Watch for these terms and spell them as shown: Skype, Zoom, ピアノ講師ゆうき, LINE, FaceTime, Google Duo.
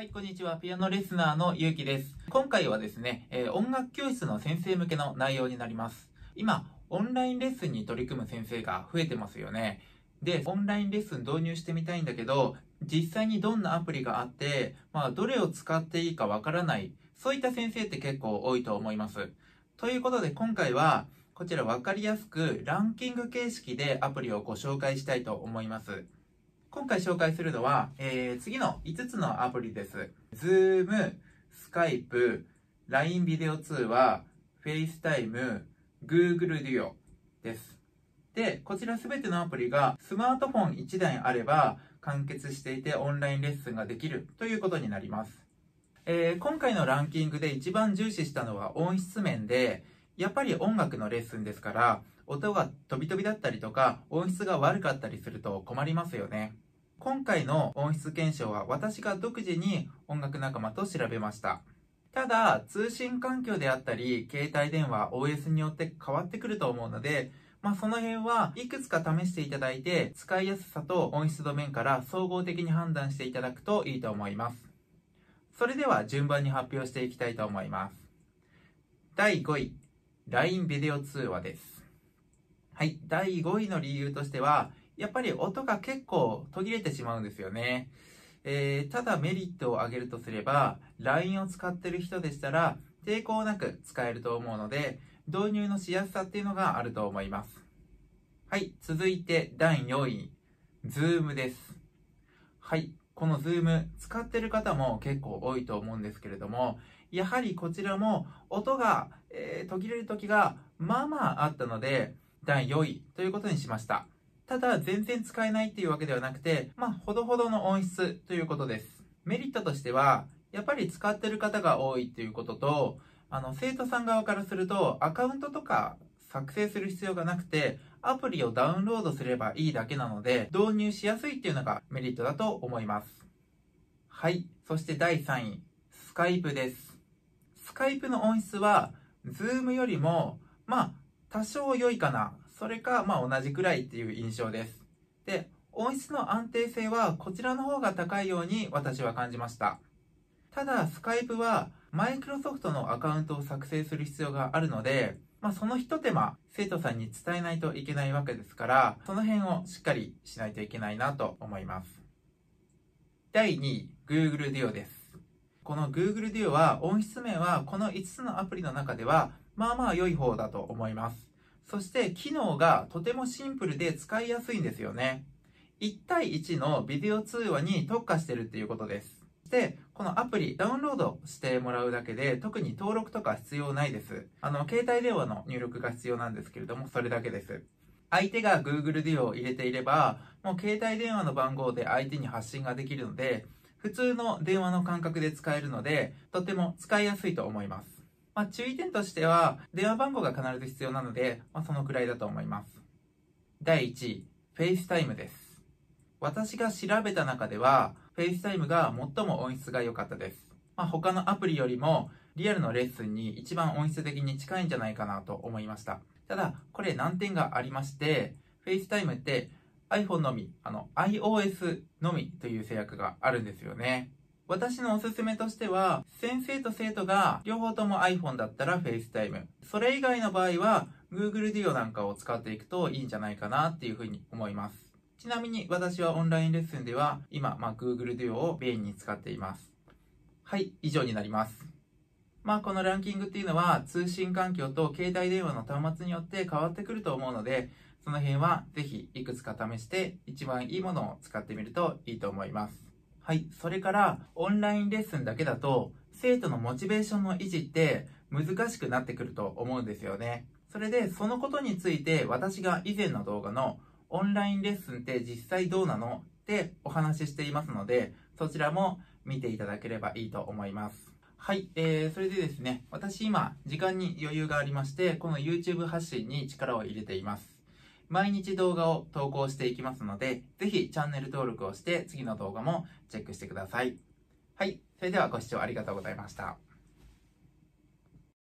はい、こんにちは。ピアノレスナーのゆうきです。今回はですね、音楽教室の先生向けの内容になります。今、オンラインレッスンに取り組む先生が増えてますよね。で、オンラインレッスン導入してみたいんだけど、実際にどんなアプリがあって、どれを使っていいかわからない、そういった先生って結構多いと思います。ということで、今回は、こちらわかりやすくランキング形式でアプリをご紹介したいと思います。今回紹介するのは、次の5つのアプリです。Zoom、Skype、LINE ビデオ通話、FaceTime、Google Duo です。で、こちらすべてのアプリがスマートフォン1台あれば完結していてオンラインレッスンができるということになります。今回のランキングで一番重視したのは音質面で、やっぱり音楽のレッスンですから、音が飛び飛びだったりとか音質が悪かったりすると困りますよね。今回の音質検証は私が独自に音楽仲間と調べました。ただ、通信環境であったり、携帯電話、OS によって変わってくると思うので、その辺はいくつか試していただいて、使いやすさと音質の面から総合的に判断していただくといいと思います。それでは順番に発表していきたいと思います。第5位、LINE ビデオ通話です。はい、第5位の理由としては、やっぱり音が結構途切れてしまうんですよね。ただメリットを挙げるとすれば、LINE を使ってる人でしたら抵抗なく使えると思うので、導入のしやすさっていうのがあると思います。はい、続いて第4位、Zoom です。はい、この Zoom 使ってる方も結構多いと思うんですけれども、やはりこちらも音が、途切れる時がまああったので、第4位ということにしました。ただ、全然使えないっていうわけではなくて、ほどほどの音質ということです。メリットとしては、やっぱり使ってる方が多いっていうことと、生徒さん側からすると、アカウントとか作成する必要がなくて、アプリをダウンロードすればいいだけなので、導入しやすいっていうのがメリットだと思います。はい。そして第3位、Skype です。Skype の音質は、Zoom よりも、多少良いかな。それか、同じくらいっていう印象です。で、音質の安定性はこちらの方が高いように私は感じました。ただ、Skype はマイクロソフトのアカウントを作成する必要があるので、その一手間、生徒さんに伝えないといけないわけですから、その辺をしっかりしないといけないなと思います。第2位、Google Duo です。この Google Duo は音質面はこの5つのアプリの中では、良い方だと思います。そして機能がとてもシンプルで使いやすいんですよね。1対1のビデオ通話に特化してるっていうことです。で、このアプリダウンロードしてもらうだけで特に登録とか必要ないです。携帯電話の入力が必要なんですけれども、それだけです。相手が Google Duo を入れていれば、もう携帯電話の番号で相手に発信ができるので、普通の電話の感覚で使えるので、とても使いやすいと思います。注意点としては、電話番号が必ず必要なので、そのくらいだと思います。第1位、FaceTime です。私が調べた中では、FaceTime が最も音質が良かったです。他のアプリよりも、リアルのレッスンに一番音質的に近いんじゃないかなと思いました。ただ、これ難点がありまして、FaceTime って iPhone のみ、iOS のみという制約があるんですよね。私のおすすめとしては、先生と生徒が両方とも iPhone だったら FaceTime。それ以外の場合は Google Duo なんかを使っていくといいんじゃないかなっていうふうに思います。ちなみに私はオンラインレッスンでは今、Google Duo をメインに使っています。はい、以上になります。このランキングっていうのは通信環境と携帯電話の端末によって変わってくると思うので、その辺はぜひいくつか試して一番いいものを使ってみるといいと思います。はい。それから、オンラインレッスンだけだと、生徒のモチベーションの維持って難しくなってくると思うんですよね。それで、そのことについて私が以前の動画のオンラインレッスンって実際どうなのってお話ししていますので、そちらも見ていただければいいと思います。はい。それでですね、私今、時間に余裕がありまして、この YouTube 発信に力を入れています。毎日動画を投稿していきますので、ぜひチャンネル登録をして次の動画もチェックしてください。はい、それではご視聴ありがとうございました。